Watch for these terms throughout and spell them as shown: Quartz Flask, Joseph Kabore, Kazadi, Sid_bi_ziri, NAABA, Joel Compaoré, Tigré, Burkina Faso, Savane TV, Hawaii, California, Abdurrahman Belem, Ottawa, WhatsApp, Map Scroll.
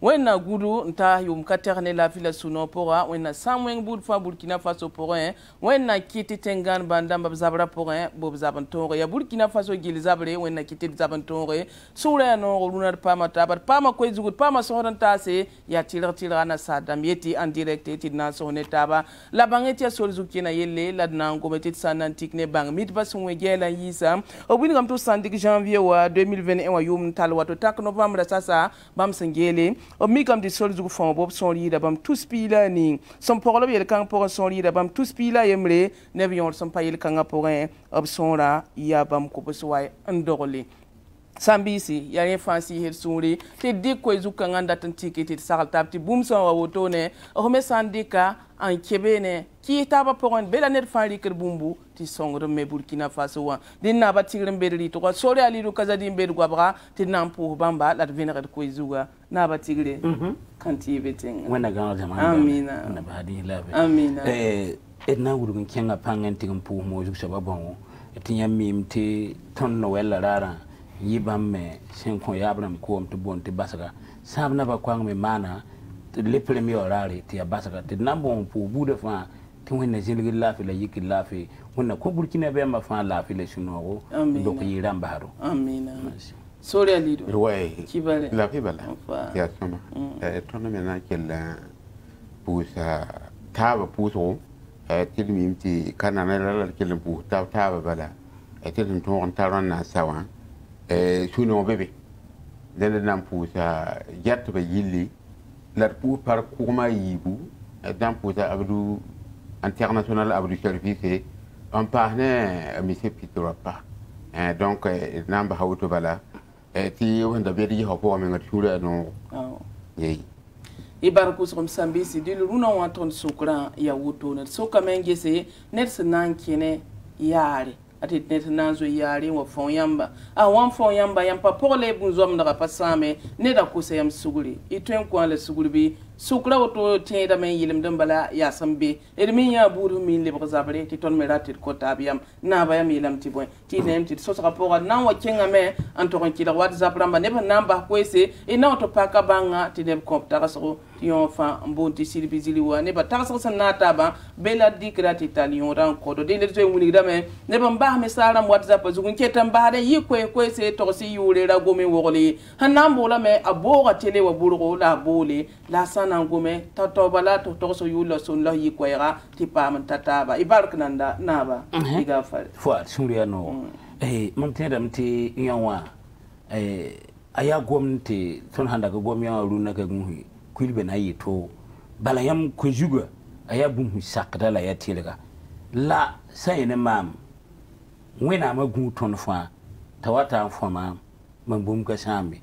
when a Guru Nta Yum Katerne la Villa Sunopora, when a Samwing Budfa Burkina Faso Porin, when a Kitty Tengan Bandam Zabra Porin, Bob Zabantore, Burkina Faso Gilizabre, when a Kitty Zabantore, Surya Noro Lunar Pama Tabat, Pama Quazu with Pama Sorantase, Yatila Tirana Sadam Yeti and directed Nasonetaba, La Bangetia Solzukina Yele, Ladnan Gometed San Antikne Bang, Midbasungela Yisam, or William to Sandik Janvier. 2021 yum talwato tak novembre sasa bam sengele o mikam di solzu fon bob son lida bam tous pila ni son porlo yel kan por son lida bam tous pila yemre nevion son payel kan aporin obsonra ya bam ko posway ndorle Sambisi, yare fancy hit suri, te dikwezu kanganda ticket saltap ti boom son wotone, home sandika, and kebene, ki taba poron belanet fandiker bumbu, ti songre me Burkina Faso one. Then naba tigrim bedri to sorry a little Kazadi bed guabra, te nampu bamba, that venerate kwezuga, naba tigre, cantivating. When I got them, Amina, body love. Amina, Edna would be king upon and taking poor Moses Shababon, a tiamim te ton noella rara. Yibam me senko yabram ko to bon te basaga sabna ba kwang me mana te lepre mi orare te basaga te nambo po bude fa te wona jilgi lafi la yiki lafi wona ko burkina be ma fa lafi le sunogo do ko yiram baro amina soria lido way kibale la kibale ya tama tona me na kella pusa taba puso tilmi mti kana na la kella pu taba bala etin to on taron na sawa Suno baby. Then the Nampuza Yatuba Yili, Larpu par Kuma Yibu, a Dampuza Abdu International Abdu Service, un parne, Monsieur Pitorapa. And donc, number how to Vala, a tea when the very hopping at Sura no. Yea. Ibarcus from Sambisi, the Luna Wanton Sukra, Yawuton, Sokamangese, Nelson Nankine, Yari. At it net nanzo yari wa fonyamba. A wan fonyamba yam papole bunzom na rapasame, neda kuse yam suguli. Itwem kwan le sugulbi, sukla oto teda men yilem dembala yasambe. Edmin ya buru min le brazabre, titon meratit kotabiam, nabayam yelam tibwen. Tidem tit sos rapora nan wa kinga me, antoron kila wat zabramba neba namba kwese, e na oto paka banga, tidem komp tarasro, tiyon fa mbonti Sidbiziri wa, neba tarasro sanataba, bela dikrat italion rankodo. Denetwe wunigdame, neba mba. Mesala WhatsApp zugun ketan bahade yikwe kwese torsi yure la gome wole hanambola me abora tele wa bulugo la bole la sana ngome tatobala to torso yulo sunlo yikwera tipam tataba ibarknanda naba igafal fwa sunriya no mamteda mti nyawa aya gomnati ton handa ga gomya runa ga gunhi kwilbe na yito balayam kujuga aya bumhu sakda la yatelga la sayene mam when I'm a good ton for Tawata for Mam, Mambum Casami,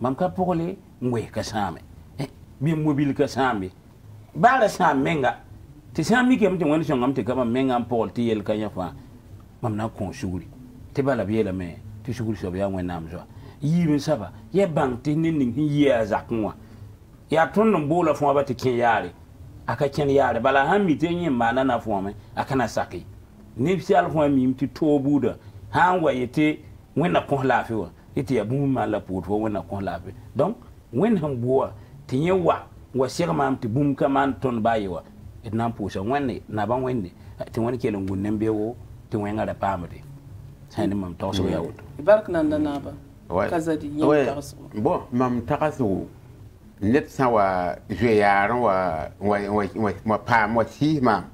Mamka Poli, Mwe Casami, Mimmobil Casami. Barasam Menga. Tisami came to one song to cover Mengam Paul T.L. Cayafa, Mamna Consuli, Tebala Biela me, Tishuls of Yaman Namza. Even Saba, ye bank tinning years at more. Yaton Bola for about the Kenyari. Akakanyari, but I am meeting manana for me, Akanasaki. Nipsial from him to Toe Buddha. How were you take when a con laugh you? It's a boom malaput when a con laugh. Don't when him war, Tinewa was Sermam to boom command ton by you. It nampus and one day, Naban Wendy, to one killing would name Beo to one other family. Send him toss away out. Barknanda Naba, Kazadi, Bo, Mam Tarasu. Let's our Jayar with my palm, what he, ma'am.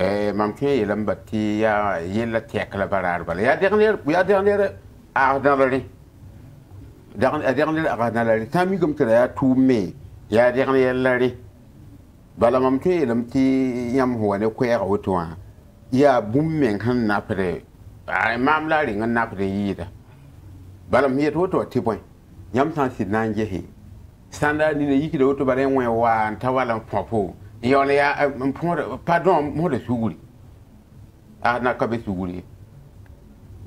Mamke Lambati Yella Tekla Barba. We are down there. Down there. Time you come to there to me. Ya down there, Larry. Balamamke Lamti Yamho and a queer otoa. Ya booming hand napre. I mam ladding and napre either. Balam here to a tipway. Yamsan sit nanjehi. Standard in the Yiki to Barenwa and Tawalam Popo. Yole ya pardon mo de suguri ana ka be suguri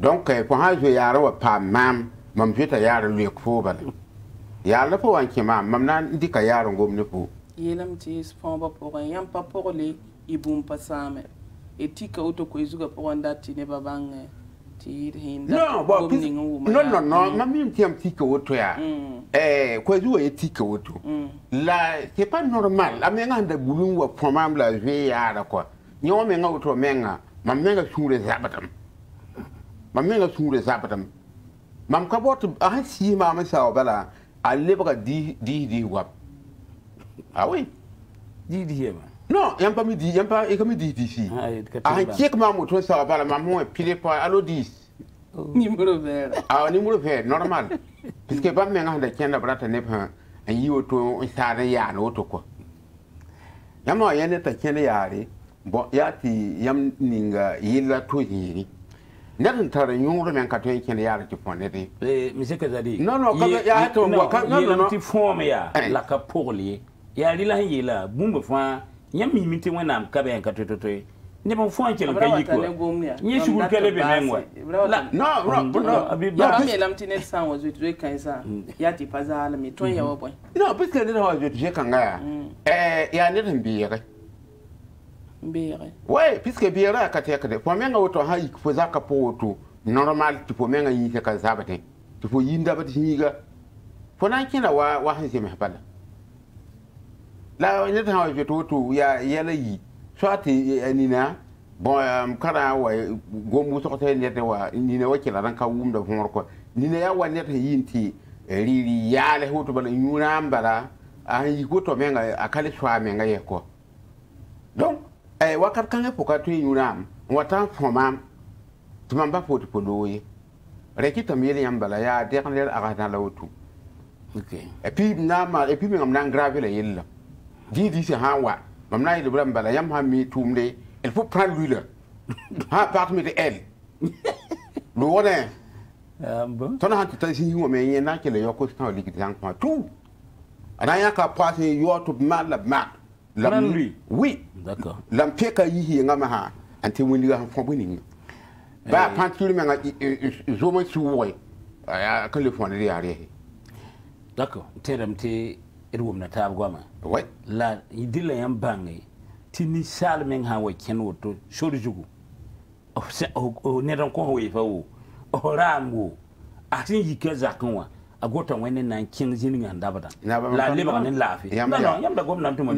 donc pour ha je ya rawa pa mam jeta ya ra le ko ba ya la po anki mam na ndika ya ro ngom ne po yelam ti spon ba po yam pa po le ibum pasame etika auto ko izuga po wanda ti ne babange No, but no. I mean, c'est pas normal. I mean, I'm the blue of Pomambla Via. You may go to a manga. My manga soon is abatum. My manga soon is abatum. Mamcabot, I see Mamma Salvella. I live a DD wap. Are we? Did him? Non, il n'y a pas de DD ici. I check Mamma to Salvella, Mamma, Philippe, Alodis. Our number of hair, normal. Puisque pas même de Kenda Brata Nepper, et you to Saria no toko. Yama Yaneta Kenyari, Boyati Yamninga Yilla Tuziri. Nothing telling you women can take any reality upon it. Mr. Kazadi, no, form here like a poorly. Yarilla Yilla, boom of one, yummy meeting when I'm coming and category. Never find you. Yes, you will tell every language. No, no, a bit better. Lamptiness sound was with Drake and Yati Pazal, me 20 year boy. No, but I was with Jack and I. I didn't be here. Ouais, puisque biera katekade pomenga woto ha ikfuzaka poto normal tipo menga yike kazabate tipo yinda batinga fona kina wa hanse mehbala la neta ha woto ya yelayi swati anina bon kara wa gombu sokote nete wa nina wakila ranka wumda fonrko nina ya waneta yinti riri yale hoto bala nyuna ambala ayi goto menga akale swa menga yeko donc wakat kanga pokatu yuram watan fomam tumamba poti poloye rekita mele yambala ya dernier agana la otu okay et puis na ma et puis ngam na grave la yella didi se hawa mamna ile bala yam hammi tumde il faut prendre lui là ha parmi de elle le wona bon ton ha tasi yu me yena kele yoko sta likitan kwa tout ana yaka passer yoto malab oui, d'accord. L'empire qui est en Maha, anti-winning en Fombini. Bah, pantulement, je me suis oué à Californie. D'accord, Teremte, et Womnatab Goma. Oui, là, il dit la yambangé. Tini Salming Hawaii, Kenoto, Shorijou. Oh, Nedanko, if oh, Rambo. I think he cares a coin. I got a winning and kings in and Dabada. I live on and laugh. I am the government to my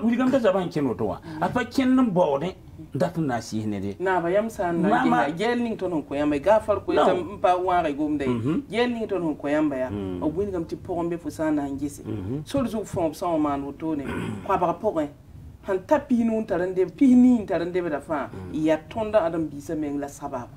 we come to the bank in Ottawa. I can't board it. That's not seeing it. Now I am yelling to Nukuyam, a gaffer, Pawari Gumde, yelling to Nukuyamba, or William to Pombe for San and Gissy. So to form some man who told him, Papa Poe, and Tapino Tarande, Pinin Tarande, the farm, yet Tonda Adam Bissaming La Sabab.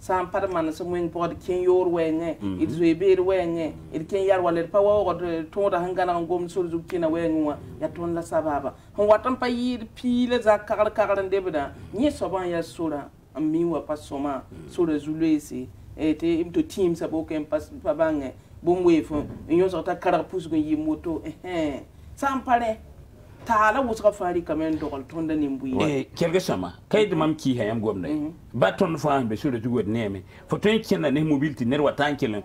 Some parman some wing board can your way, it's a bit way, it can yarwale power or told a hangar and gum so to kin away yet on La Sababa. And what on paid peelers are car and debida, near Savanya Sura, and me were Passoma, Sura Zulesi, et him to teams a book and pass Pabange, boom wave, and yours out a carapus when you moto, eh, some pare. Tala was a fire command or Tonda Nimbu. Eh, Kergasama, Kate Mamki, I am governor. Baton farm, be sure to good name. For Tankin and mobility, never tankin,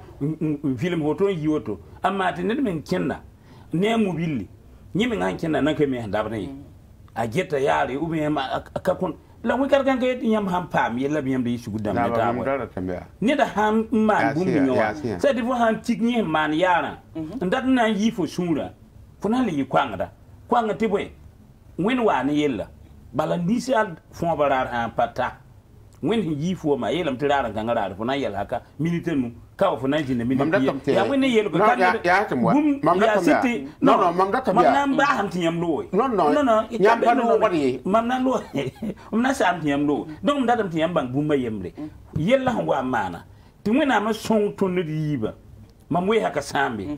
Film Hoto, Yoto, a Martin Kenna, Name Mobili, Niming Ankin and Nakame and Dabney. I get a yari, Ubiam a capon. La we can get Yam Hampam, Yelabiam, the issue down the Neither Ham man booming, said if one tickney man Yara, and that nine ye for sooner. Finally, you quangada. Kwanga tibwe wen wa ne yella balandisi al fon barar han pata wen yi fo ma yelam tirara gangara fo na yel haka militenu ka fo na jine militenu ya wen yel ko kan ya city no mam ba han tiyam loy no nyam pa no wadi mam nan loy umna sam tiyam loy donc dadam tiyam bang bumba yemre yella han wa mana ti wen ama son tonu yiba mam we haka sambe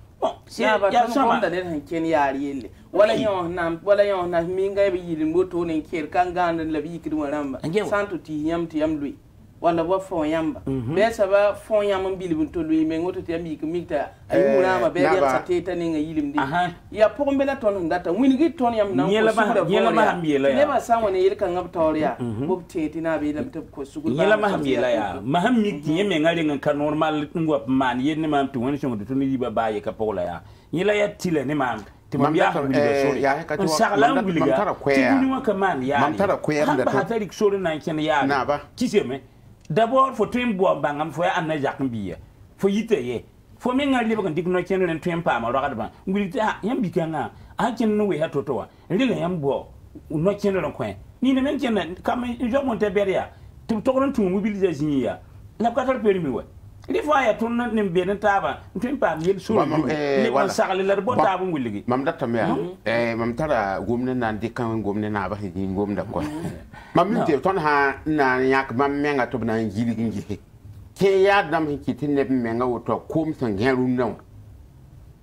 bon si ya sama da den han ken yari yele wala yon na minga be yidin boto nen ker kan ganan labi kiduma ramba santu ti yam lui wala wa fon yamba be saba fon yamba bilibun to lui me ngoto te mi mikta ayu na ma be ya sateta ninga yilimdi ya pombe la ton ndata wini gi ton yam na yela ma hambiela ya leba sanwa ne yelka ngab tawriya bobte tina be lam tab ko sugu yela ma hambiela ya ma hammi ki yeme ngari ngan normal ngop man yenne ma to woni shongo to ni ba baye ka pola ya yela ya tile ne ma Mamia, yeah, I can't If I had turned in Benetaba, Trimpa, you'll soon be Mam Doctor Mel, Mamtara, woman and Dickon woman in Gomda. Mammy, Ton Ha, Nanyak, Mamma to Nanjiligi. Kayadam, he kitten never mango to combs and garum down.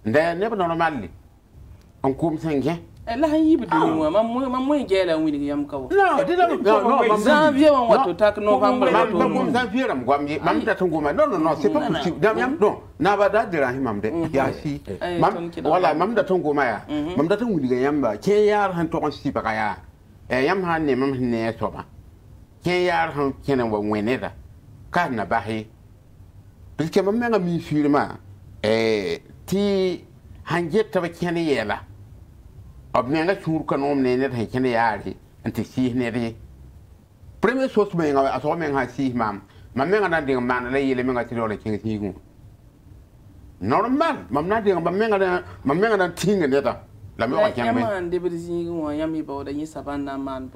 They're never normally on combs and gay. And I even do, Mamma, we get a William Cow. No, didn't want to talk no Mamma, no, never that there, Mam, I see. Well, I Mamma Tongomaya, Mamma Tongomaya, K.R. Hanton Sipagaya, a young hand named Nesoma, K.R. Hanton whenever, Carna Bahi. This came a man of me, Firma, a tea, Hanget of a caniela. Of Nana Turkan nominated Hekaniari and to see Neri. Premise was being a woman I see, ma'am. My man and the man lay living at the king's new. Normal, Mamma, my man and ting and letter. Laman, David Zingo, Yami Boda, Yisabana man.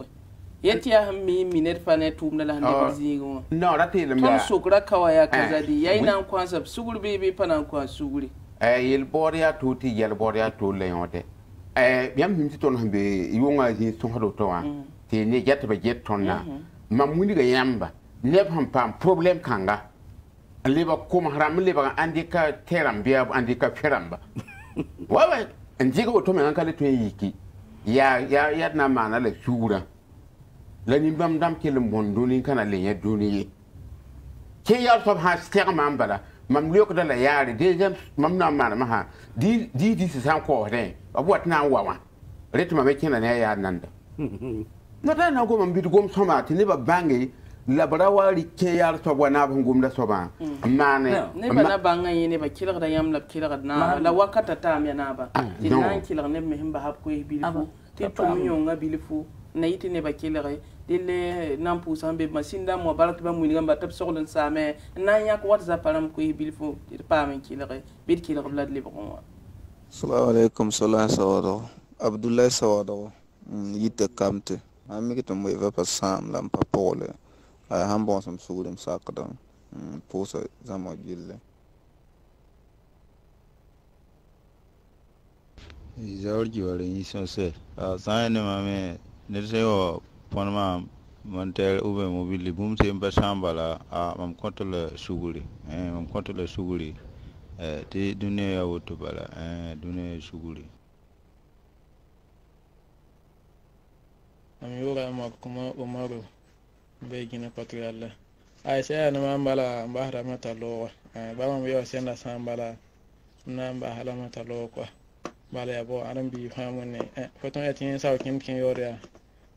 Yet, ya me, Minet Fanet, Tumla Zingo. No, that is the so Krakawaya Kazadi, Yainam Quans of Sugul baby Pananqua Suguli. A Yelboria to tea, Yelboria to Leonte. Yam Hinton be young in Sohotoa. They need yet to get on now. Mamuni Yamba, Nepam Pam, problem Kanga. A liver cum ram liver andica teram beer andica peramba. Well, and Jago to my uncle to Yiki. Ya, Naman, Alex Suda. Lenny Bam Dam Killam Bonduning Canale at Duni. Chaos of her stern mambala, Mamlok de la Yari, Dejam, Mamma Maha. This is how called, eh? Of what now, Wawa? Let my making an air nanda. Not an agum bit gum soma, never bangy, Labrawari chaos of one album gum da soba. Man, never bangay, never killer the yam la killer now, la wakata tam yanaba. The nine killer named him perhaps we believe. Take from young, I believe, Nate never killer. Dile nampu sambe masinda mo barakba mulinga batap solen same nanyak whatsapp alam ko bilfo pa men kilere bit kilere blad libron Assalamu alaikum sala sawado Abdullah sawado yite kamte amikito mo eva pasam lam papole han bon sam sugudem sakadam posa zama gille George wala ni sonse asane mame nerseo Ponma Montel Ube Mobili Boom Timber Sambala am Contole Suguli, and Contole Suguli, T. Dunea Wotubala, and Dunea Suguli. I'm Yura Makuma Umaru, begging a patriarch. I say, and Mambala, Bahra Matalo, and Bambi Senda Sambala, Namba Halamata Loqua, Balabo, Arambi Harmony, and Potomatin South Kim Kinyoria.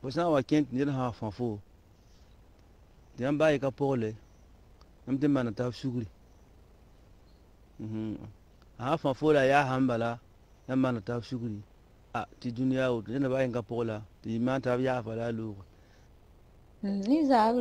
But now I can't near half and four. The ambike a pole. I'm the man at half sugar. Half and four, I am Hambala, the man at half sugar. Ah, the junior out, then a buying a pola, the amount of Yafala look. These are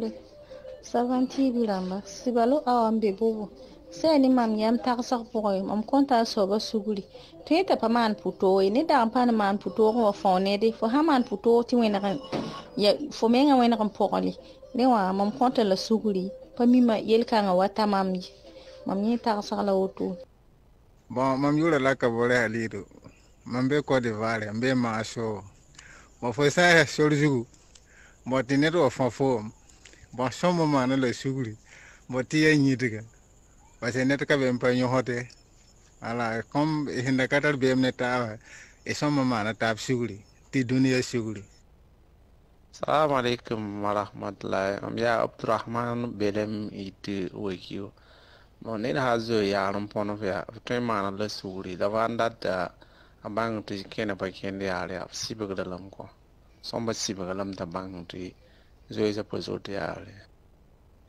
70 bilama, Sibalo, our ambiboo. Say any man yam taxer poem, contas over suguri. Treat up a man puto, in it down Panaman puto or fawned for Haman puto to win a for men and win a poorly. No, I'm on contal suguri, pamima yelka nga wata mamji mamni ta sala wotu bon mam yura la ka bore halido mambe ko de vare mbe ma so mo fo sa sorjugo mo tineto fo fo bon so mo ma na le suguri mo tiye nyidiga parce net ka be mpa nyohote ala kom hinda katar be mneta e so mo ma na tap suguri ti dunia suguri. Assalamu alaikum warahmatullahi. I'm ya Abdurrahman Belem it wakio. Mon it has a yarn pon of ya treman less woolly. The one that a bang to can by candy area of Sibagalumco. Somebody Sibagalum the bang tree. Zoe Pozote area.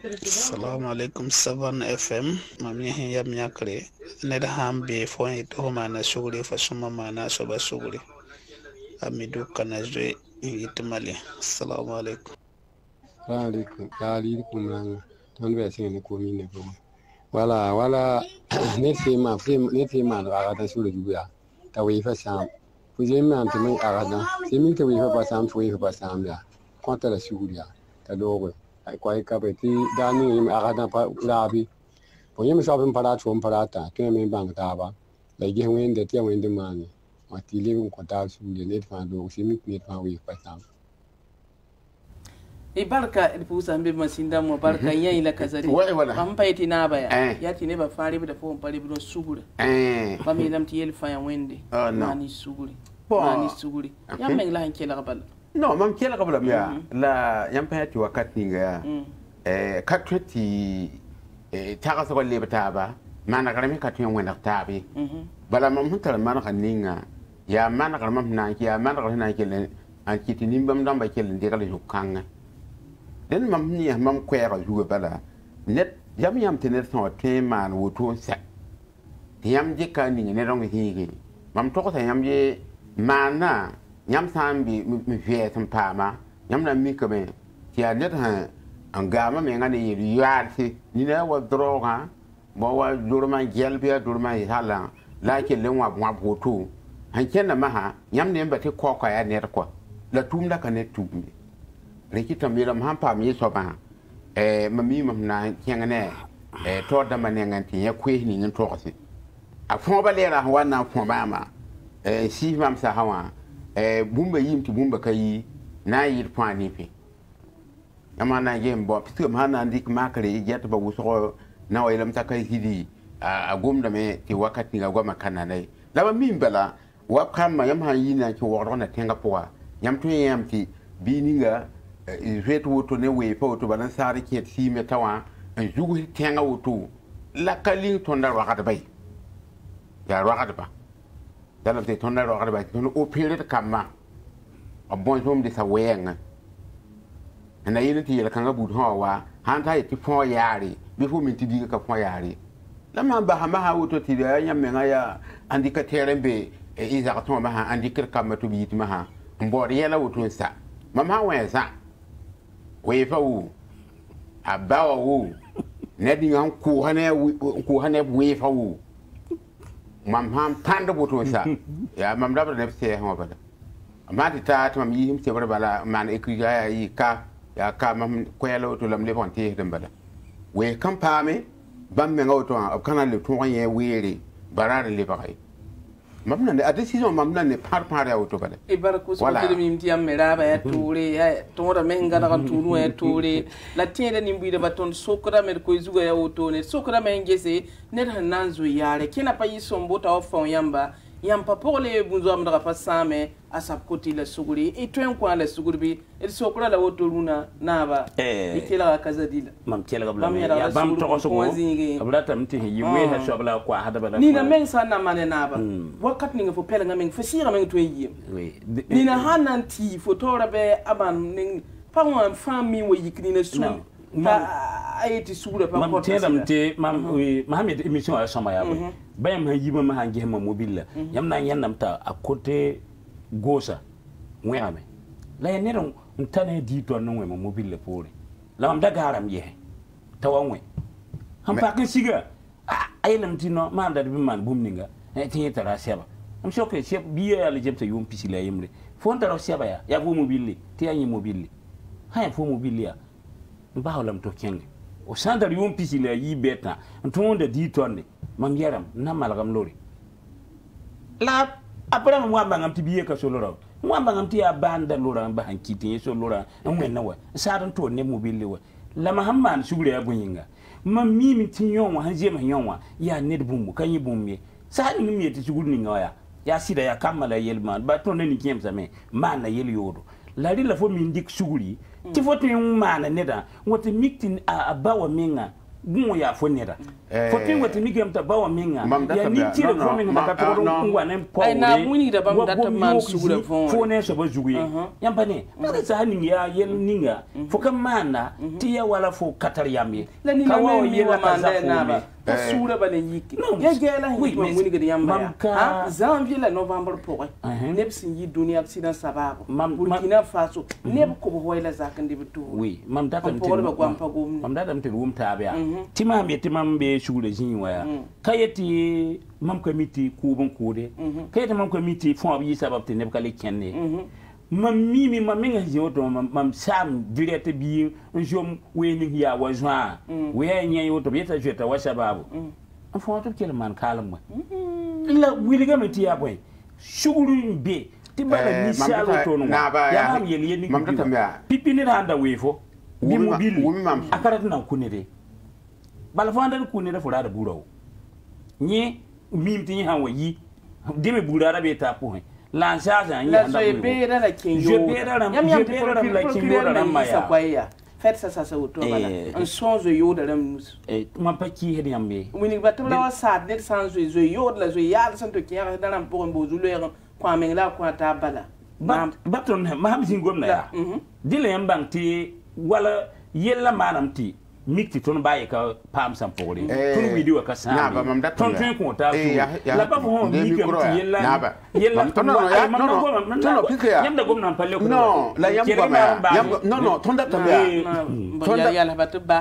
Assalamu alaikum 7 FM. Mammy here Miakre. Nedham be for it home and a sugary for some mana sober sugary. Amidu can as we. Assalamu alaikum. Alaikum. Alaikum. Don't be saying the community. Wala, wala, next man, I got a the way for some. We demand to make Aradan. They mean to we have a Sam for you for Samia. Contra Suria, the door. I quite capeti, dining him Aradan Labi. For him, shopping Palatuan Palata, came in Bangtaba. They gave him the tail in the money. Ibarka ipusa mbe masinda mo barka yayi la Kazadi pampa itina ba ya tine ba fari bda fo pali bdo sugure pami lamti yel faya wende mani sugure ya mengla hankela kabala no mam kela kabala ya la yampati wakati nga katreti tagasa ko lebata ba mana karami katun wenda tabi bala mam hunta mana kaninga ya mana karam nanki ya mana karam kelen an kitini bam dam ba kelen dira lu kanga den mam ni mam kwera ju bala net yam tener so teman wuto se yam jikani ne rong higi mam to ko yam je mana yam sambi mi vie tampama yam na mi kame ya net ha an gama me ngani yuarti ni na wa droga bo wa durma gelbia durma hala laki lenwa wabuto hankena maha yam ne mbati kokwa ya ner ko la tumla ka ne tumbi rekita mira mhampa mi soba mami mamna kyangane toda manenga tinya kwehni nyin tokse afon ba lera hawana afon mama si mamsa hawa bumba yimti bumba kai na yir pani pe amana gembo pitu mhana ndik makare ijet ba wusoro na wailam takai hidi agumda me ti wakati ga goma kananai laba mimbala wakama yamha yina ki worona tenga poa yamtu yamti bininga ret woto ne we pa woto balan sare ki ti metawa jugu tenga woto lakali tonda wakata bai ya wakata ba dalam te tonda wakata bai ton o period kama abon som de sawenga na yinti yel kanga bud hawa hanta yiti fo yari bifo minti diga ka fo yari lama bahama hawto tida yamenga ya andika terembe iza katoma maha andika kamatu biyit maha mbori yala utunsa mama wensa wefa u abawa u nedinga ku hane wefa u mamham tanda utunsa ya mamda nefse ha bada amati ta tam yihim se bala man ekriya ya ka mam kwela utulam lefonte dembala we kampame bam me ngoto ab kana le ton ye wiri barare le bakai mamna ne adecision mamna ne parpare auto bale e barakus ko tele mim tiam meraba ya tore ya tora me ngana ka tunu ya tore la tiende nimbi de baton sokra mer ko izuga ya auto ne sokra me ngese ne hananzu yare kina payi sombota ofon yamba yampa pole bunzo amdra fa same asab koti la suguri e twen ko ala suguri bi e sokra la auto runa naba e kila Kazadila mam kila gabla ya bam to so abla tamti yiwe ha shabla ko hada bala ni na men sanna mane naba wakati ninga fo pele ngamen fasira men to yiyem ni na hananti fo tora be aban ning pa wan fami wo yikni na sun ta ayeti sugura pa ko mam tedamte mam Mohammed emission wa sama ya bayam ha yiba ma hange ma mobile yamna yannamta akote gosa ngwame la yenero ntane dito no ngwema mobile pore la mam daga haram ye tawangwe hampa ke siga ayelam tino ma anda bi man bumninga tinye tara seba am shoke chef biya ala jepta yum pisila yemre fon tara seba ya go mobile ti anyi mobile ha fo mobile ya ba holam to kenge o sanda riwon pisi la yi beta ntonde di tonne mam yaram na malgam lori la apra mo amba ngam tibiye ka solora mo amba ngam tiya banda lora ba hankiti so lora ngwen na wa saran to ne mobile wa la mahamman sugure ya gonyinga mam mimi tinyon wa hanje manyon wa ya ne bumu kanyi bumme sahan ngimi ti sugure ni ngaya ya sida ya kamala yelman ba to ne ni kiyamsa me mana yel yodo la ri la fo mi ndik suguri ti fo tin mana neda wote miktin a bawa minga gumo ya fo neda fo tin wote migam ta bawa minga ya ni ti fo minga ba ta ro ngwa nem ko ai na muni da bam data man sugura fo ne so ba zugi yamba ne ba sa hanin ya yel ninga fo kam mana ti ya wala fo katar yami la ni na mi wa manda na ba sura ba ne yiki ya gela hin ko muni ga yamba ha janvier la novembre pour neb sin yi dunia accident sababu Burkina Faso neb ko bo wayla zakande bitu oui mam data mtel mam data mtel wum tabia timam yetimam be shugule jinwa ya kayeti mam committee kubon kode kayeti mam committee fon bi sababu te neb kale kenne mam mimi mam nga joto mam sam direct bi njom wening ya wajwa we nyayo to beta jeta wa sababu fon to kelman kalma la wiliga metiya boy shugulun be tibala ni shalo to no ya mam yeli ni pipini randa wefo bi mobile akarat na kunere balfanda kunere fura da burawo ni mimti hanwa yi deme burara be ta ko la saza ni anda so be da la kinyo je be da la kinyo da maya sakwaya fetsa sasa uto bala un son zo yoda ramus ma paki he yambe wini batula wa sad net sans zo yoda la zo yal santo kiya da ram pour mbozulero kwa mengla kwa ta bala baton ma hamzi ngomna ya dile yambanti wala yella manamti mikti ton baye ka pam sampore ton video ka sa ton fin konta la ba ho mikti yella yella non yamda gomna palle ko non la yamba non ton data ba yalla ba to ba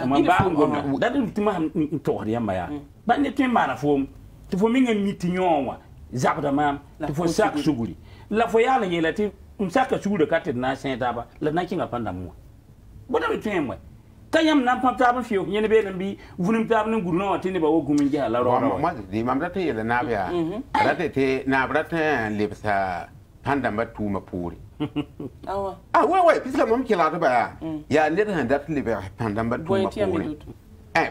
da tima to yamba ya ba ne tin mana fom to fo minga mikti nyonwa zabda mam to fo sak suguri la fo yalla yela ti saka suguri ka te na senta ba la na kinga panda mu boda mi temwe kayam nam pam taban fiu nyene be lambi vunum taban ngurno tini ba wogumin ja la ro ro mam da te na bia da te na brata lebsa panda matu mapuri awa wai pisa mam kila da ba ya ne da da lebe panda matu mapuri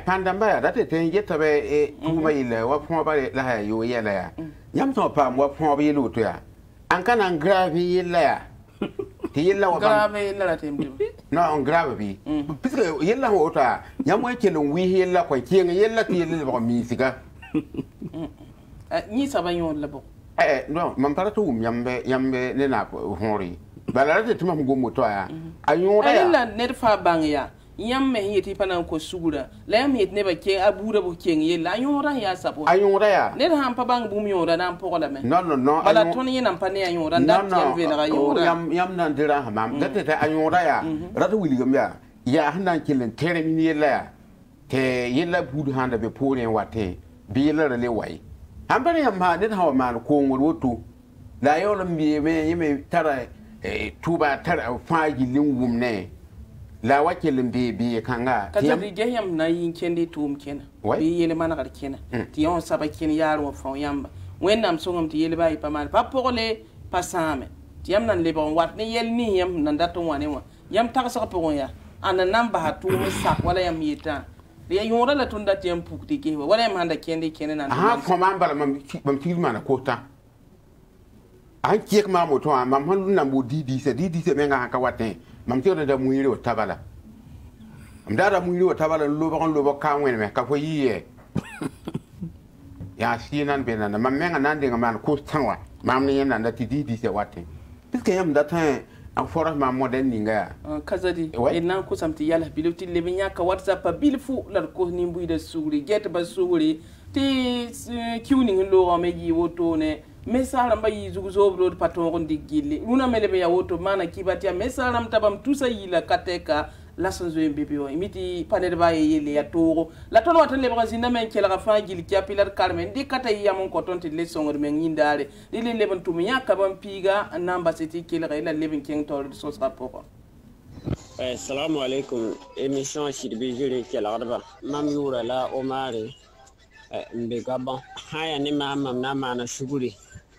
panda ba da te yeta be tuma ile wa pon ba la ha yo yela ya nyam so pam wa pon bi lutu ya an kana gravi yela ya yella wa grave yella la tembi no on grave bi puisque yella ho ota nyamo ekelo wi yella ko kienga yella ti yella ba mi sika ni sabayon la bo non mam paratu yambe ne na honri balarate tuma ngomo to ya ayora yella ne fa bangya yamme yiti panan ko sugura la yam yit ne ba ke abura bo keng yella ayora ya sabo ayora ya ne han pa bang bumi yora nan po la me non bala ton yin nan pane ayora nan yam ve na ayora yam nan dira hamam gatte ta ayora ya ratu wili gam ya ya hanan kilen tere min yella te yella budu handa be polen wate bi yella le wai han bare yam ha ne hawa man ko ngorotu la yolo mbi me yime tara tuba tara faaji lingum ne la wakilin bi kanga kazadi jeyam na yin kendi tum kena bi yele mana kar kena ti yon sabakin yaro fon yamba wennam songam ti yele bayi pamal papole pasame ti yam nan lebon wat ni yel ni yam nan daton wane wa yam taksa pogon ya anan namba hatu sak wala yam yita ya yora la tunda ti yam pukti ke wala yam handa kendi kenen nan ha komamba mam ti mana kota an kiek ma moto mam hanu nan bo didi se menga haka watin mam ti da muiri o tabala am da muiri o tabala lobo ka wen me ka fo yiye ya sinan benana mam menga nan de man ko tanwa mam ni nan da tididi se watte piske yam da tan an fora mam modern ninga kazadi nan ko samti yalla biluti le binya ka whatsapp bilfu lar ko ni buida suguri get ba suguri ti kiuning lo o me yi woto ne mesaram ba yizugo zobro paton ko digille luna melebe ya woto mana kibati ya mesaram tabam tusa yila kateka la sanzo mbibi o imiti panel ba yele ya toro la tolo watan le brazina men kela rafa gil kapilar carmen di kata yamon ko tonti le songor men yindare di le leban tumi yakabam piga namba seti kila ila leben king toro sos rapport Assalamu alaikum. Émission Sid_bi_ziri qui l'arba. Mamioura la Omari Mbegaban. Haya ni mama mnamana shuguri.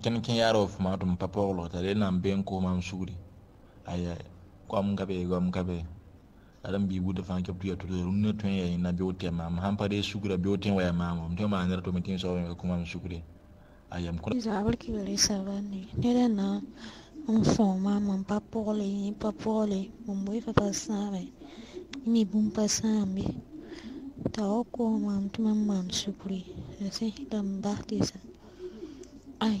ken ken yaro fo ma dum papolo tare nambe ko mam suri aya ko am gabe adam bi buda fan kebtu ya tudo runne ton ya na bi wote mam han pare sugura bi wote waya mam to ma nar to mitin so ko mam sugure ayam ko zabal ki wali savane ne na Enfoma, mon papole, mon boy papa sabe, ni bum pasambi. Taoko, mam tu mam supri, le se lambardisa. Ay,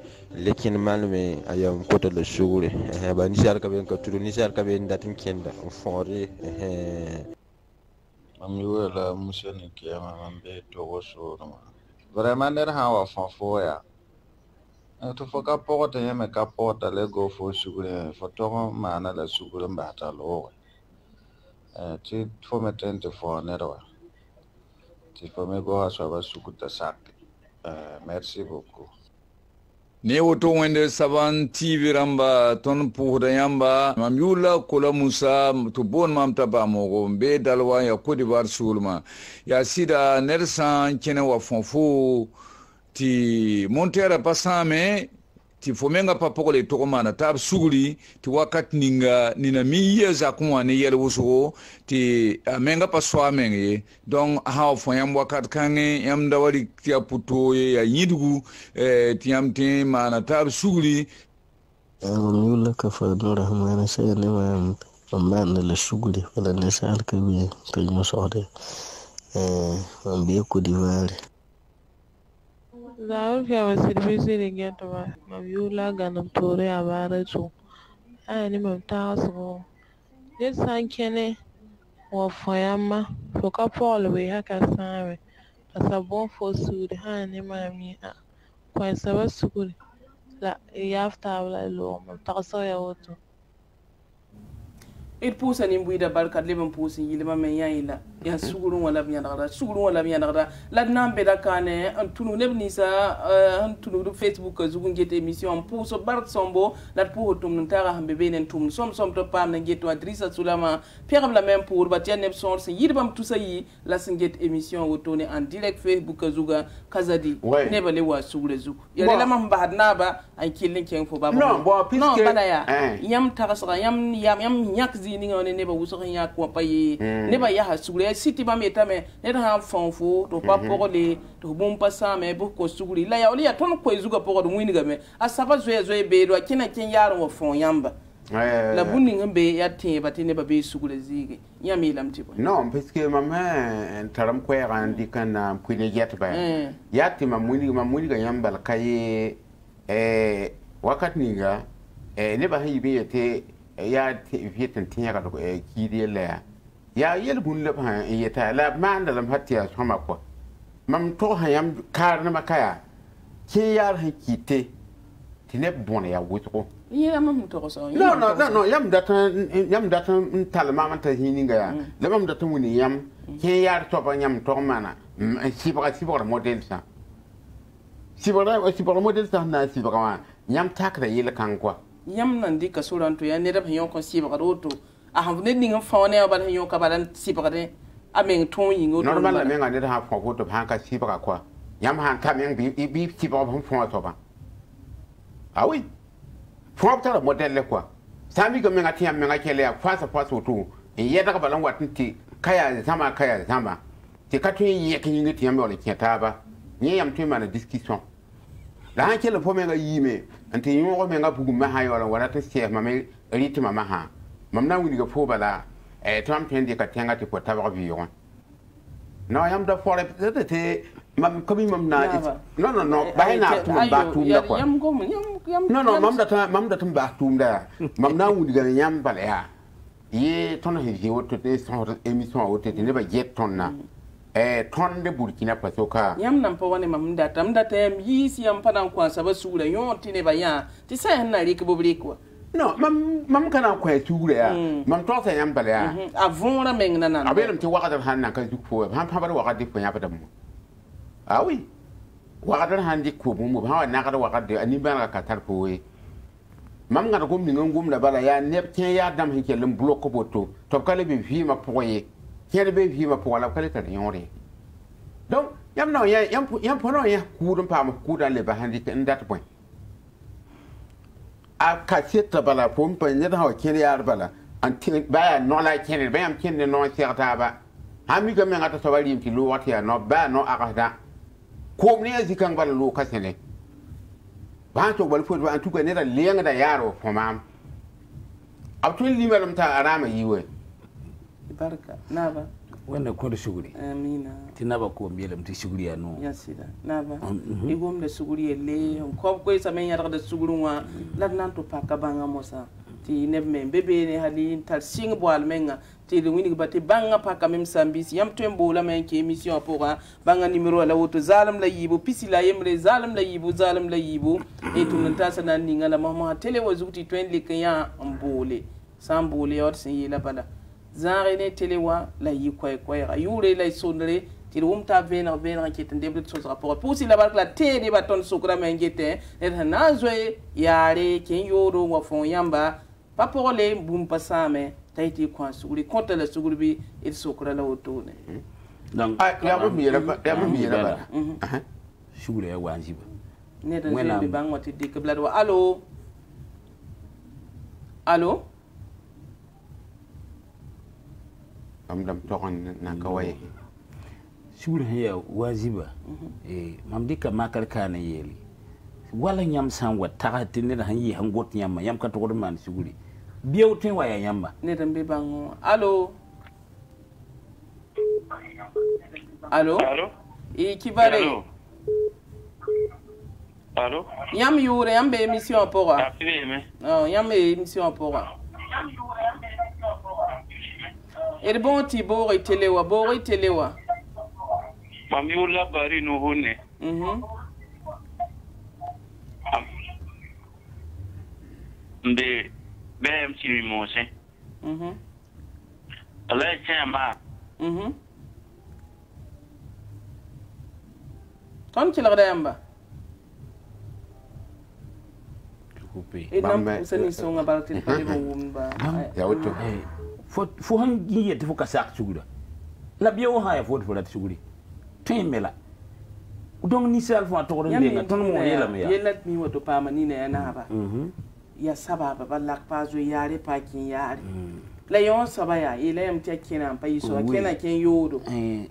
lekin malme ayam kota le shuguri ba nisar kaben katuru nisar kaben datin kenda fori mam yola musani kema mam be to woso ma vraiment der hawa fofoya to foka porte yeme ka porta le go fo sugure fo to mana la sugure mbata lo ti fo metente fo nero ti fo me go asaba sukuta sak merci beaucoup ne woto wende Savane TV ramba ton puhuda yamba mamyula kola musa to bon mamta ba mo go be dalwa ya kodivar sulma ya sida nersan kene wa fonfo ti montera pasame ti fomenga papoko le tokomana tab suguli ti wakat ninga nina miye za kumwane yele wusugo ti amenga paswa menge don hao fonyam wakat kange yam dawari ti aputo ya yidugu ti yam te mana tab suguli yula kafadu rahmana sayane wa amana la suguli wala nesal kabi pejmo sohde ambiye kudiwale Zaurfia was servicing again to my Mula Ganamtore Avarato. I am a thousand. This Sankene or Foyama, for couple away Hakasari, as a bone for suit, hand in my meat. Quite so good. La after I loam, Tarsoya auto. It pulls an imbued about a living pulse in Yilma Mayaila. Yes, Suru and Laviana, Suru and Laviana, Ladnam Bedakane, and Tunu Nebnisa, and Tunu Facebook as you can get a mission pulse of Bart Sombo, that poor Tumtara and Beben and Tum, some to Pam and get to Adrisa Sulama, Pierre Laman Poor, but Janeb Sons, Yidbam Tusayi, Lassen get a mission with Tony and direct Facebook as Uga, Kazadi, never was Surazu. Yelamam Badnaba, and killing King for Baba. No, but I am Tarasa, Yam Yakzi. On a neighbor was on Yakuapaye, never Yahasule, city by metame, let her phone for to Papole, to Bumpasame, Boko Sugri, Laolia, Tonquazuka Port Winigame, as Savazwe Bay, I cannot change Yaro from Yamba. La Bunningham Bay at tea, but he never be Sugazig. Yammy Lamtipo. No, Pisky, my man, Taramque and Dican Quilly Yatba. Yatima Mamuliga Yamba Kaye, a Wakatniga, a never he be a tea. Ya vietin tinyaka to a kiddy lair. Ya yelbun lepan, yet I lab man that I'm hatty as Homako. Mam told her yam carnamakaya. Kia he kitty. Tinep bonia with all. No, yam that yam that talamanta hininga. Lemon that yam. He yar topa nyam tongmana. Sibra sibra modelsa. Sibra modelsa na sibra nyam takra yele kankwa. Yam nandi kasuran to ya nerab hyon kon sibra roto. I have nothing found out about your cabaret, Sibra. I mean, Tony, you know, I didn't have for good of Hanka Sibra. Yamhan coming be Sibra from October. Are we? Prompt out of Model Lequa. Sammy coming at him, Melakele, fast a pass or two, and yet up along what Kaya Zama Kaya Zama. The country yaking it him or Cataba. Yam Tim and a discussion. The Hankel of Homega Yime, until you open up Maha or what I say, Mamma, a little Mamaha. Mamma will go for Bala, a tram train the Katanga to Potava Vion. Now I am the for the day, Mam coming Mamna. No, by now to back to the one. No, Mam the Tum back to there. Mamma would go yam balea. Ye ton his yacht to this emission would never yet tonna. A ton the Burkina Fasoka. Yam number one among that, ye yam Panamquas of a sula, yawn tinebaya, to say an irrecubriqua. No, mam kana kwai tugura. Mam to sa yamba la. Avona mengna na. Abelum ti waka da hanna ka dukpo. Han pabara waka dikpo ya padamu. Ah oui. Waka da han dikpo mu ba na ka waka de ani ban ka tarpo we. Mam ngana gum ni ngum la bala ya neptin ya dam hike lum bloko boto. To kale be vi ma poye. Kele be vi ma pola kale ta yonre. Donc yam no ya yam pono ya kudum pa ma kudan le ba han dik ndat point. A cassette bala pump and let her carry out bala until by no like any bam kin the noise taba. I'm becoming out of Savane to look what here, no bad no arada. Come near the Kangala Lucasine. Banto will put one took another laying the yarrow for ma'am. I'll tell you, Madame Tarama, you will. Barca, never. When the quarter sugar, I mean, Tinabaco, Madame Tisuria, no, yes, never. He won the Suguria lay on cobways, I mean, out of the Sugurua, Ladan to Pacabanga Mosa. Tea never men, baby, had in Tarsing Boalmenga, till the winning but a banga pacamim sambis, yam twembola men came, Monsieur Pora, Banga Nimero, la to Zalam laibu, Pisila, Emre, Zalam laibu, a to Nantasan and Ningalamama, tell it was Uti 20 Kaya on Bole, some Bole or Saint Yelabada. Zarene Telewa, la Yuquaira, Yure la Sondre, Tilumta Vena Vena Kit and Debit Sos rapport. Pussy la barque la T de Baton Socram and Gete, and Hanazwe, Yare, Ken Yoro, Wafon Yamba, Papole, Bumpasame, Taiti Quans, would contact the Sugubi, it's Socrala Otone. I Sure, I want you. Never bang what it dick a blood. Allo? Allo? I'm talking Nakaway. Should hear Waziba, a Mamdika Macarcana Yelly. Walling yam somewhat targeted and ye hung what yam, yam cut water man, Suguri. Beauty, why I am. Let them be bang. Allo? Allo? Ekibare. Allo? Yam you, yam be Monsieur Pora. Oh, yam be Monsieur Pora. Et bon Tibor et Telewa, Bor et Telewa. Mamiola Barino Hone. De BM Sirimose. Let's say, ma. Tant qu'il redemba. Coupé. Et non, vous avez son about it. For 100 years to focus on sugar. Labio high vote for that sugar. Train Mela. Don't need self want to order. You let me to Pamanina and Hava. Yes, Sababa, but like Pazu Yari, Packing Yard. Layon Sabaya, Elam taking and pay so I can yodo.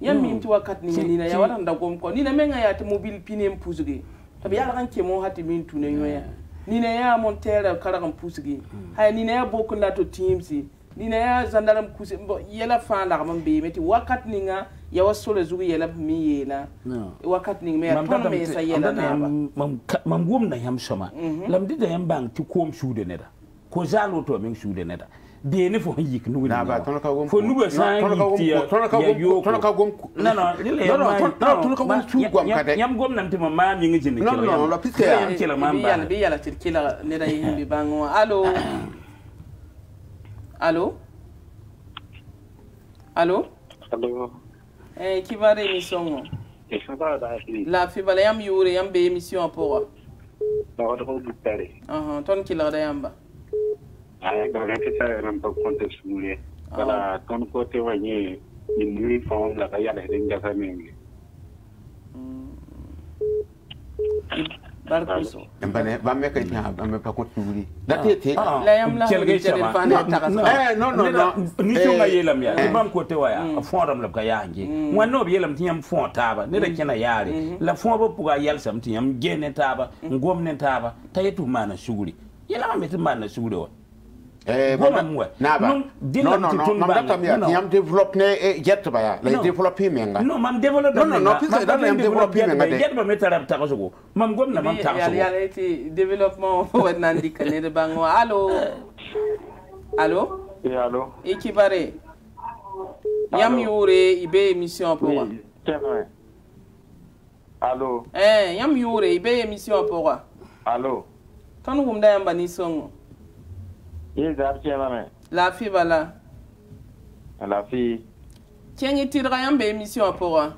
Yam mean to a cutting in a yard and the Gomco. Nina Menga at mobile pinion Pusugi. The Yaran came on had to mean to Naya. Nina Montera Caragan Pusugi. I Nina Bocona to Teamsy. Nina Zandaram Kusimbo Yella Fan Larman Bay, met Wakat Ninga, Yawa Solazu Yella Miela. No, Wakatning May, I yelled Mam woman, I am Summer. Lam did I am bank to comb shoe the nether. Kozalo to a mink shoe the nether. The end for Yik knew about Tonaka. For Luba, Tonaka, you Tonaka Gum. No, Yam Gum to my man, you need no, Lapita, Killer Mamma, be a little killer, Neda Bango. Allo. Allo? Allo? Allo? Eh, qui va l'émission? La fille va l'émission, il y a une émission pour. Non, je vais vous parler. Ah, ton qui l'a d'ayamba? Ah, je vais vous faire un peu contexte. Voilà, ton côté, vous voyez, une nuit, on l'a fait à la ringasame. No. Yes, la fille va là. La fille. Tiens, il rien de émission pour moi.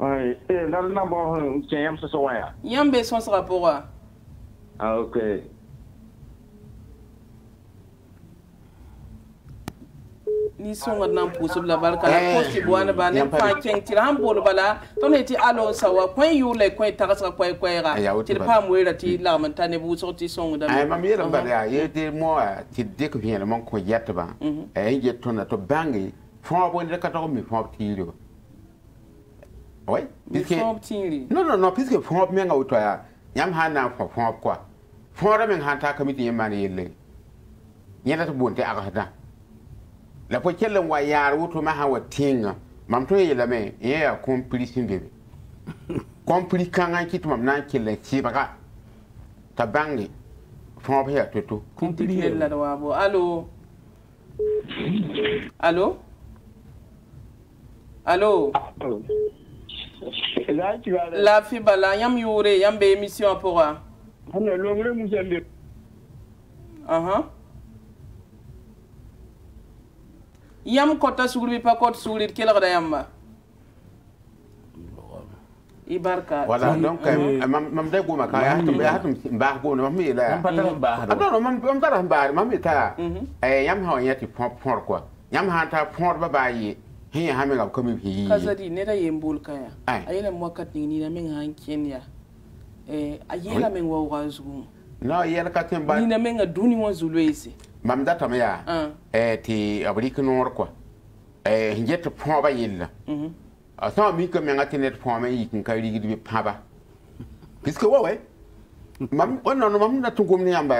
Oui, là, le nombre de gens sera pour moi. Ah, ok. Ni sont maintenant possible la barque la poste boane banen pa keng tiram bol bala ton eti alo sawa point you le coin tarasa quoi quoi tu pas moira ti la mentane bu sorti son da ay mamira bala yete mo ti dik bien mon ko yatba ay yetona to bangi fo bon de kato mi fo ti ri oui puisque non puisque fo menga utoya yam hana fo kwa fo ramen hanta kamiti yemani yele yena to bonte akata la pochelle wa yar wuto ma hawa tinga mam to yela me ya complication bebe complication an kit mam nan kille ci baka tabangi fon ba ya toto complication la wa bo allo la fi bala yam yure yam be émission pour wa ana lo ngre mu jande aha Yam kota souri pa kot souri quelle heure yamma Ibarka voilà donc mam de goma ka ya hatum mbah gona mam mi la non mam tara mbar mam mi ta yam ho yati por quoi yam ha ta por baba yi hin ha me ga ko mi bi Kazadi ne da yembul ka ya ayela mo kat ni na men han kenya ayela men wo wazu no yela katem ba ni na men ga duni won zulwezi Mam data mea ti abrike nor quoi hinjet point ba yilla asan mi ko menga tenet point me yikin kayri gidi be paba puisque ouais mam non mam na tungum ni amba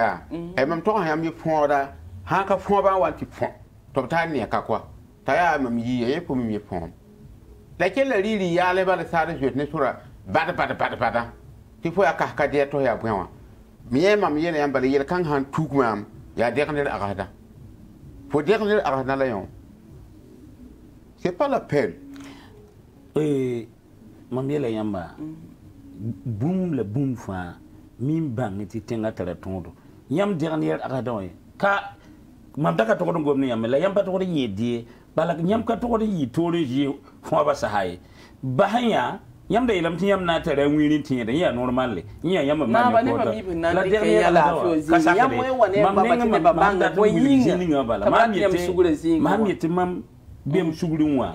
ya mam to ha mi point da ha ka point ba wanti point to ta ni ka quoi ta ya mam yi ye ko mi point la ke la riri ya le ba la sa de ne sura bada ti fo ya ka ka de to ya bwa mi ye mam ye ne amba le kan han tuk mam Ya dernier arada. Pour dernier arada lion. C'est pas la peine. Mamela yamba. Boum le boum fa mim bang eti tenga tala tondo. Yam dernier arada ka mam daka tokon gomni yamela yamba tokon yedi balak nyam ka tokon yi tole ji fo ba sahay. Bahaya yam da ilam ti yam na tare ngwini ti da ya normal le ya yam ma ne ko la dernière la fiozi yam we woni ba banga ko yinga mam yete mam bem sugulin wa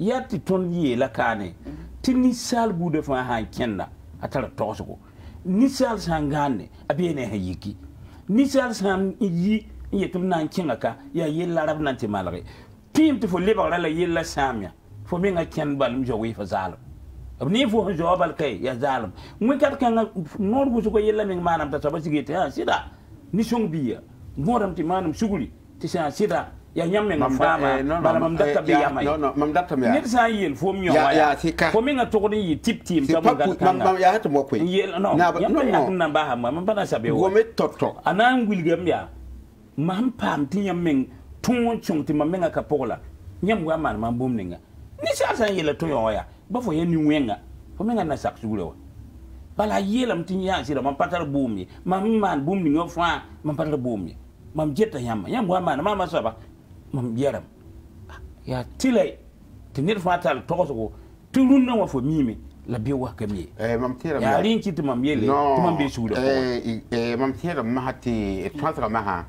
ya ti ton yi la kane ti ni sal bu de fa ha kenna atara tosugo ni sal sangane abene ha yiki ni sal sam yi yetum nan kinga ka ya yel arab nan ti malare tim ti fo leba la yel la samia fo me nga ken balum jowi fa zalo ni fo jobal kay ya zalam mu kat kan nor bu suko yella min manam ta sabati gete ha sida ni song biya ngoram ti manam suguli ti sa sida ya nyamme ngam dama bala mam datta biya mai no mam datta mi ya ni sa yel fo mi ya fo mi na tokoni yi tip ta mo gat kan mam ya hato mo ko yel no nan ba ha mam bana sabe wo me tok anan wilgam ya mam pam ti nyamme tun chung ti mamme ngaka pola nyam wa man mam bom ninga ni sa san yela to yoya bafo yeni wenga fo menga na saksugule wa bala yelam tinya sira mam patar bumi mam man bumi ngo fa mam patar bumi mam jeta yamma yamwa man mama saba mam yaram ya tilai tinir fatal tokoso turunna wa famimi la biwa kamie mamtira ya rinki timamyele timambe shulo mamtira mahati transfer maha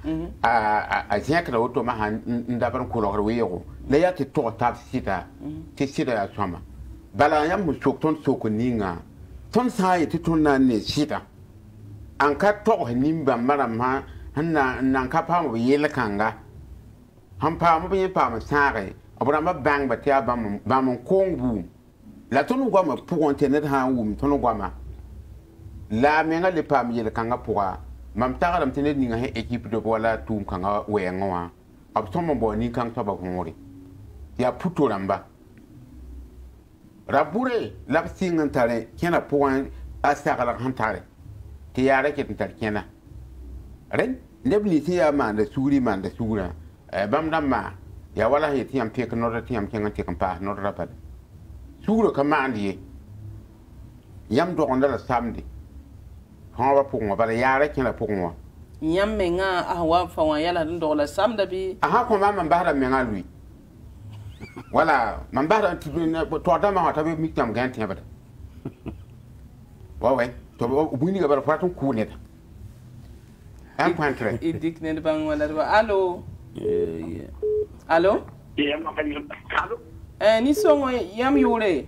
a ziakra oto maha ndabar ko lor weyego la yati to tab sita ti sita ya tsama bala yam sokton sokoninga ton sai ti tonna ne sita an ka to nimba marama hanna nan ka pamu yele kanga han pamu be pamu sare obrama bang batia bam kongbu la tonu gwama pour internet han wum tonu gwama la menga le pam yele kanga pourra mam tagaram tene ninga he équipe de wala tum kanga wenwa abtomo boni kang toba kumori ya puto lamba rabure la singantare kena point asagala hantare ti yara ketar kena ren lebli ti ya manda suri bam damma ya wala he ti am pek no ti am kenga ti kampa no rapad sugro kamandi yam do onda la samedi hawa pokon bala yara kena pokon yam menga ahwa fawa yala do la samedi bi aha ko mama mbahara menga lui wala mbahara tibina to dama ta bi mikam ganti ba wawe to buni ga bara fatun ku ne ta am pantre idik ne ban wala allo allo allo ni songo yam yure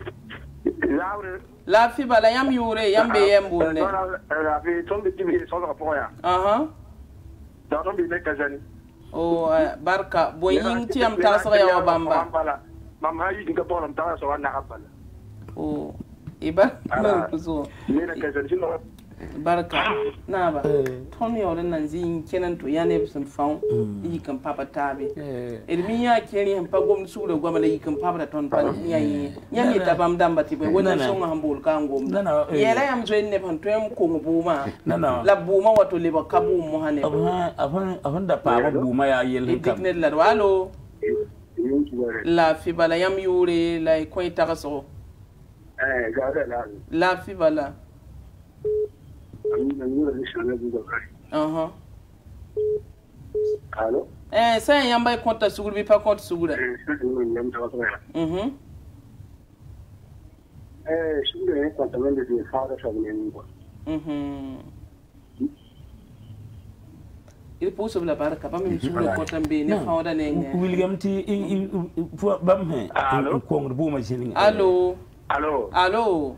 la fi bala yam yure yam be yam bonne la fi tombe tibi so rapport ya aha da tombe ne Kazadi oh barka boyin ti am ta so ya bamba mama yi dinga bonam ta so na habala oh iba na kuzo ne Kazadi no barka na ba tomi yore nan zin kenan to ya ne sun faun yi kan papa tabe irmi ya keri han pagom su da gwamnati yi kan papa ton pan yayi yami dabam damba tibe wannan sun hambul kan gom yela yam zo ne pan to yam ko buma la buma wato le bakabu mu hane afan da papa buma ya yel kan ne la walo la fi bala yam yure la ko itakaso ga la la fi bala Hello. Eh, say I'm by contact school, be for contact school. Il pousse la barre, pas même sur le côté bien fondé. William T. Bamhe. Allô, allô, allô, allô.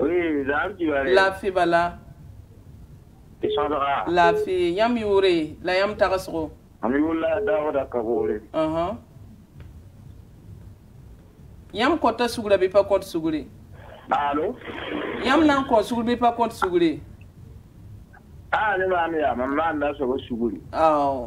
Oui, la fille bala. La fille yam yure, la yam tarasro. Amioula daoda kabore. Yam kota sugula bi pa kota sugule. Allô? Yam nan ko sugula bi pa kota sugule. Ah, le mami ya, maman na so sugule. Ah.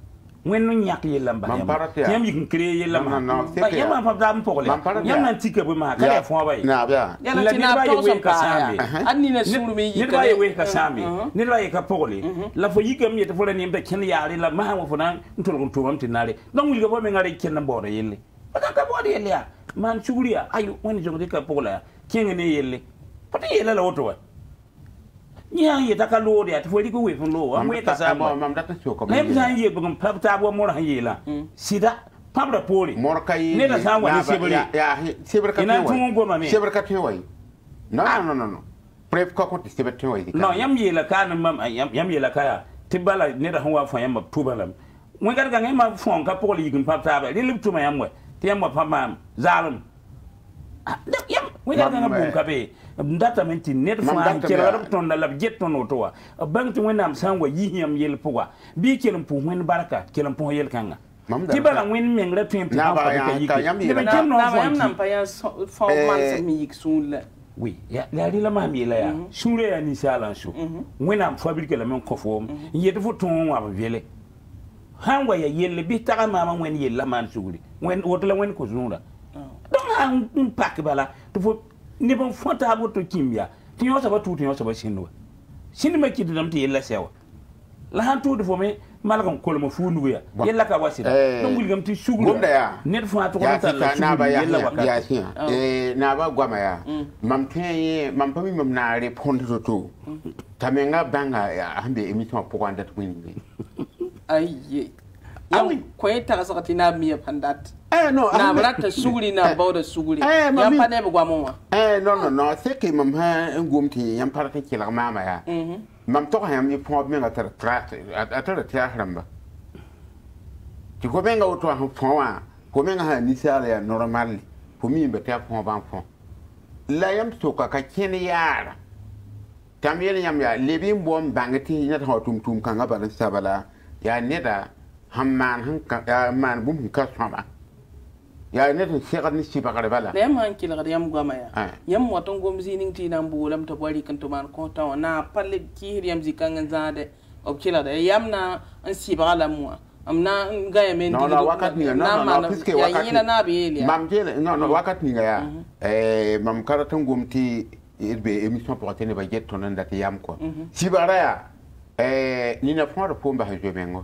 wenno nyak yella ba yam yik kree yella ba yam fa dam pokole yam nan tike bu ma kala fo bay na ba yalla tina to so pa anni na suru mi yik ba we ka sami ni la yek ka pokole la fo yikam yete fo la ni be ken yaari la ma ha fo nan ntol ko to am tinare don wulga fo me ngare ken mboro yelle ka bodo yelle ya man suguriya ayu woni jongo ka pokola ken ne yelle pati yella la woto wa Nya ye takalo dia tfori ko we funlo amwe kasa mam data choko mam san ye bugum papta bo mor hayela sida pabra pori mor kai ne da san wani sebri ya sebri ka tewai sebri ka tewai no prep ko ko sebri tewai no yam yela kan mam yam yela kaya tibala ne da hawa fa yam tubala mun garga ngai ma fon ka poli gun papta ba le liptuma yam we tiyam fa mam zalum yam we garga bum ka be ndata menti net fa kelaram ton la jetton otowa bank to wenam sanwa yihiam yel powa bi kelam po wen baraka kelam po yel kanga tibala wen mengra tempo na ba ya yam nam pa ya fo man mi yiksul oui ya la ri la mami la ya sure ya ni sala shu wenam fabrique la men kofo yeto fo ton wa vele hanwa ya yel bi ta mama wen yel la man suguri wen wotla wen ko zunda don an pak bala to fo ne bon fonta boto kimya tinyo saba tu tinyo saba shinwa shin me kidam ti yella sewa la han tu do fo me malgam kolmo fuundu ya yella ka wasira ngul gam ti sugul net fo to ko tan na ba ya na ba gwama ya mam tanye mam pami mam na re ponto to tamenga banga ya ambe emission po ko ndat winni ayye awi ko eta sa katina mi pandat no na brata suguli na bawda suguli ya pane ba gwama no c'est que mam ha ngumti yam parka ki la mama ya mam to ham ni pon me atara tiahramba ti ko benga o to ham ponwa ko menga ha ni sala ya normal ko mi be ta pon ban pon la yam to ka ken yara tam yele yam ya lebim bom bangati na to tum kanga ban sabala ya neda hamman bum ka sama ya neda shekad ni siba garabala le man kil gariyam goma ya yam waton gomzi ning ti nam bolam to bari kan to man ko taw na palle ki riyam zikan zade obkila da yamna an siba la mu amna ngaya men no la wakat ni na ma fiske wakat ni na bieli mam jele no wakat ni ya mam karatan gomti irbe emission pour atene ba jet tonan da yam ko sibara ya ni na fon ko mba jobengo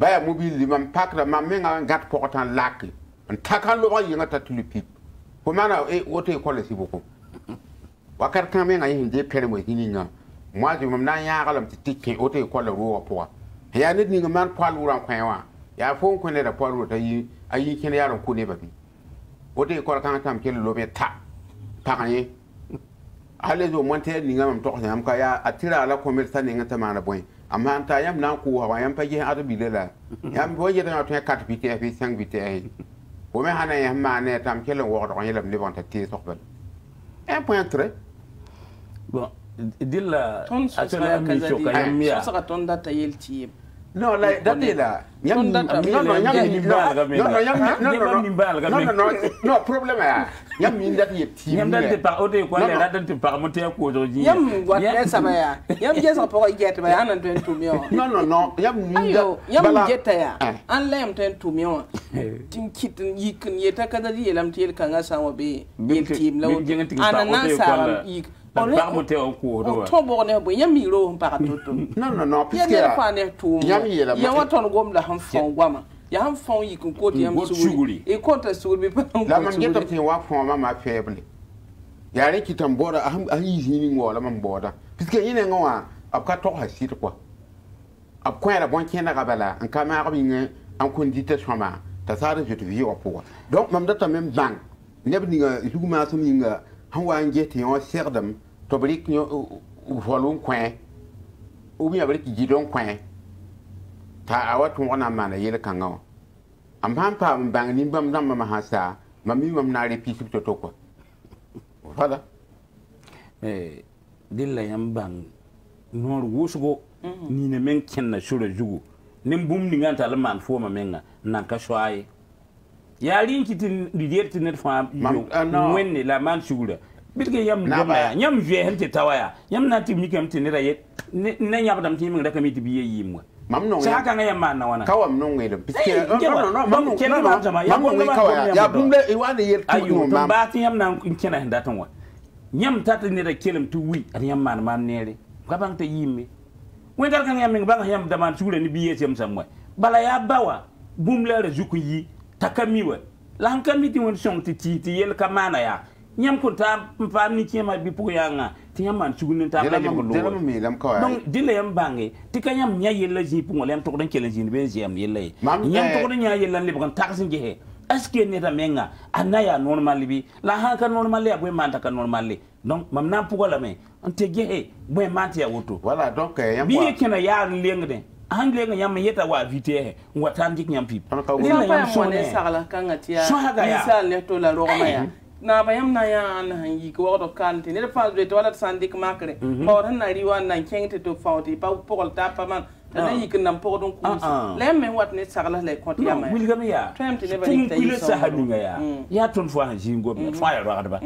baya mobile mam pakra mam menga gat portant lak on takan lo yinga tatuli pip ko mana e wote ko le siboko wakar kan menga yinde permo hininga moi je me na ya galam tiki ote ko la wo poa ya nit ni man palu ran kwanwa ya fon ko ne da palu ta yi ayi kin yaron ko ne babi ote ko kan tam kel lo be ta panye ale zo monter ni ngam to xam ka ya atira ala commerçant ni ngata mana boy amma anta yam nan ko wa yam paje adu bilela yam boje da to kat pite fi sang pite ay o me hana yam mane tam kel wo do yelam ni bon ta ti sokbal un point très bon dilla atala kaza yamia so ton data yelti no la data la yam no problème yam min data yelti yam data par autre quoi la data par monter ko aujourd'hui yam wa ça va yam jesa pour get ba an ton to million non yam min data yam jeta ya an la yam ton to million tin kitin yikin yeta kaza yelam tel kanga sawo be yelti la an sa Non, puisque il y a Tobrik no volum coin ou bien avec gidon coin ta awatu wana mana yele kangaw am pampa mbang nimbam dam mama hasa mami mam na repisu to ko wala dilla yam bang nor wusgo ni ne men kenna sura jugo nem bum ni nganta alman fo mamenga nan ka shoaye ya linkitin liderti net fam wenne la man sugula bitge yam goma yam vieher te tawaya yam na timni kam tinira yet ne nyaba dam timin da kamiti biye yimwa mam non ya kanga yam man na wana kawam non ngedam bitge no mam non kenan mam jama yam ko kawaya ya bumle iwane yel tu mam ba ti yam nan kenan hinda tan wa nyam tatini da kelam tu wi ar yam man mam nere gabang te yimi wendar kan yam ngaba yam daman sure ni biye sem samwa bala ya bawa bumle rezuku yi takamiwa lan kamiti won song ti yel kamana ya nyam ko ta famni kema bi puganga ti nyam man sugun ta ba ko donc dile yam bangi ti kanyam nya yella ji pungo lem to don kelen ji ben jam yella nyam to don nya yella le bon taxin gehe est ce ne ta menga anaya normal bi la han ka normal ya boy man ta ka normal donc mam na pugo la me on te gehe boy man ta ya woto voilà donc yam bi yekena ya lengde angle nga yam yeta wa vite ngwa tan dik nyam pip ni yam so ne sagala kanga ti ya misal ne to la roma ya na bayam na ya an hangi ko wato kanti ne fa de tola sandik makre ko ran na riwa nan kente to fauti pa pokol ta pa man na yikin nan pokon ku lemme wat ne sagala le konti ya mai wilga ya time to never take you ya ton fo han jingo fa ya ba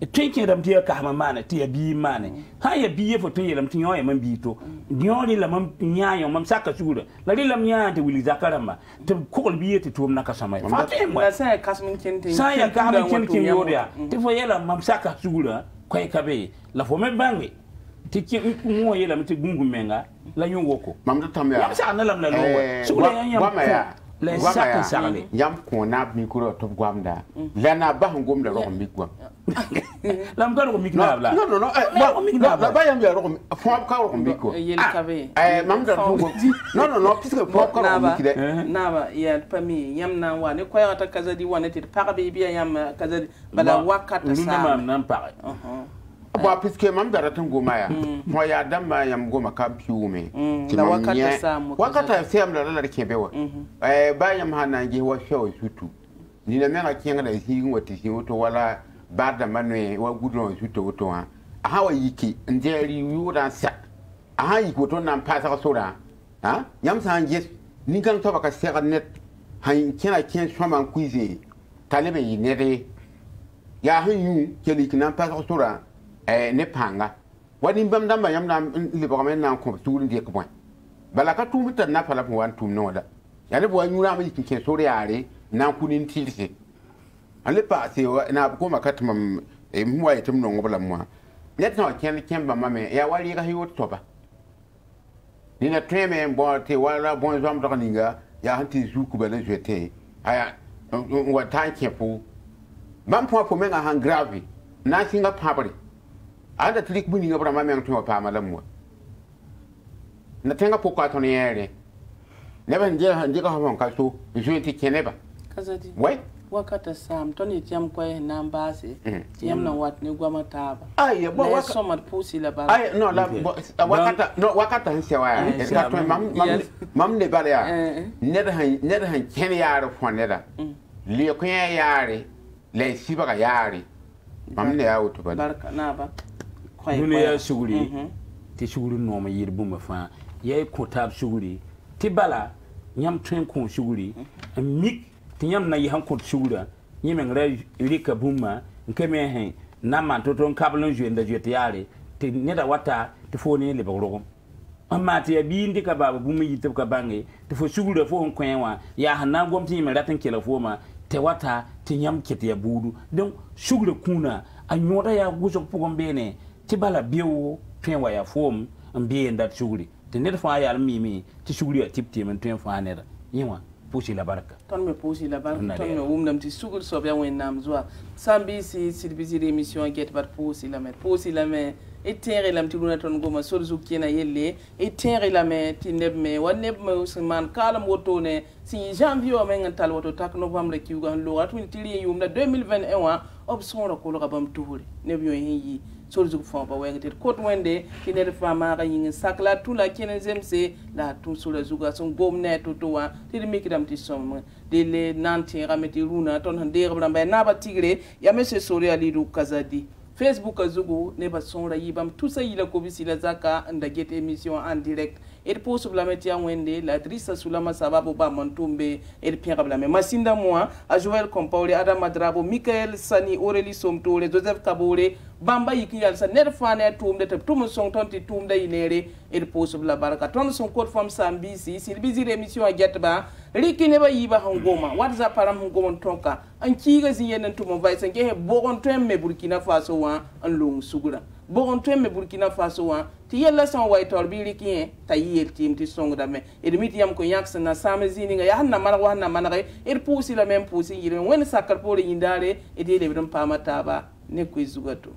teke dam tiya kahma mana tiya bi mana ha ya biye fo to yelam tinyo ya man bito nyori la man nyaayo mam saka suuda la rilam nyaate wuli zakaramba te ko biye te tum naka samay fa te mo sa kasmin kente sa ya kahma kente yoria te fo yelam mam saka suuda koy kabe la fo me bangi tiki mo yelam te gungu menga la nyongo ko mam tam ya sa na lam la lowa suuda ya nyam la saka sarale yam ko nab mi ko to gwamda la na ba ngum la rohmi gwam lam ko mi knab la non la ba yam ya rohmi fo ka rohmi ko mam da to non puisque fo ka rohmi ki de naba ya pami yam na wa ne ko ya ta Kazadi wa ne ti par bi bi yam Kazadi bala wakata sa non pareil ba puisque mam da tan goma ya mo ya dam ma yam goma kampiu me la wakata sa mo wakata sa yam la la ke bewa ba yam hanange wa show sutu ni na mena kinga da hingo ti hingo to wala bada manwe wa gudron sutu to ha hawa yiki nderi yuda sa aha yiko to nan pasa ka sura ha yam sa nges ni kan to baka sera net han kina kin shoma kuize talebe yinere ya hinu kelik nan pasa sura ne panga wani bam dam yam nam libomen nan ko tuun de ko balaka tuum tan na fala wan tuum no da ya ne bo nyura ma yikin sore yare nan kunin tilse ale pa se na ko makat mam e muwa yitum no ngobla muwa net no ken ken ba mame ya wali ka hiwot toba ni na treme bo te wala bon zam to ninga ya hanti zuku ba na jete aya wa tanke fu bam po menga han grave na singa pabri ada tlik buni ngabra ma men to pa malamwa na tenga poko atoniere neben je han diga hon ka so juiti keneba Kazadi wai wakata sam toni tiam koy nambase tiam na wat ni gwama taba ay ya bo so mat pusi la ba ay no la wakata no wakata han sewa ya ka to mam ne bare ya ne han kenya ro fonera li ko yaare le sibaga yaare mam ne ya utuba barka na ba Nunia Suguri, Tishuru no me boomafa, ye kotab suguri, Tibala, Yam Trenko suguri, and Mik Tiam na Yankot sugar, Yemang Red Ulika Booma, and Kemehang, Naman Toton Cabalonju and the Jetiari, T Nedawata, the phone in Liboro. A matia being the Kabab Boomi Tokabangi, the for sugar of home Quenwa, Yahana Gomtim and Latin Kelafoma, Tewata, Tiam Ketia Budu, don't sugar kuna, and Yodaya Guzok Pogombene. Tibala bio train wire form and be in that sugary. The net fire mimi, the sugary tip team and train for another. You want pussy la barca. Ton me pussy la barca, ton a woman to sugar sobia when Namzua. Some busy, Sid busy remission get but pussy lame, a terry lam to Gunaton Goma, Solzukina yelle, a terry lame, tineb me, one neb mouse man, Calam Wotone, see Jean Vio Mental Water Tacnobam like you and Laura will tell you that 2021 of Sora Colorabam Tour, Nebio Hegi. So the form of waited court one day, he never found marrying a sackler, two like Kenazemse, la two soldiers who got some bomb net to one, did make them to some. They lay Nanti Rameti Runa, Ton and Deram by Naba Tigre, Yamese Soria Lidu Kazadi. Facebook Azugo, never saw the Yibam, Tusa Yilakovisi Lazaka, and the Gate Emission and Direct. It possible metia wende la drissa sulama sababu ba montumbe el pierre masinda moi a Joel Compaoré Adam Madrabo Michael Sani Aurélie Somtore Joseph Kabore Bamba yikial sa nerfane tumde tum son tonti tumde inere el possible baraka ton son code from Sambisi Sid Biziri émission a getba riki ne ba yiba hangoma WhatsApp param hangoma tonka an kiga ziyenen tum vai sange boron temme Burkina Faso wa an long sugura boron temme Burkina Faso wa ti yella san white or biliki tayi team ti songda me edmit yam ko yaksa na samazininga ya hanna mara wa hanna manare el pousi la même pousi yire wen sakal pole yindare edele bidon pamata ba ne ko izugato